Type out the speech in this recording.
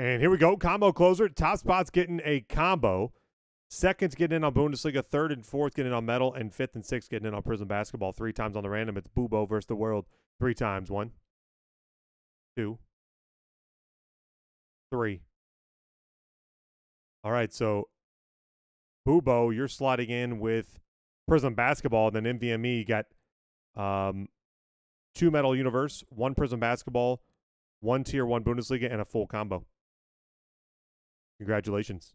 And here we go. Combo closer. Top spot's getting a combo. Second's getting in on Bundesliga. Third and fourth getting in on Metal. And fifth and sixth getting in on Prizm Basketball. Three times on the random. It's Bubo versus the world. Three times. 1, 2, 3. All right, so Bubo, you're slotting in with Prizm Basketball. Then MVME, you got 2 Metal Universe, 1 Prizm Basketball, 1 Tier 1 Bundesliga, and a full combo. Congratulations.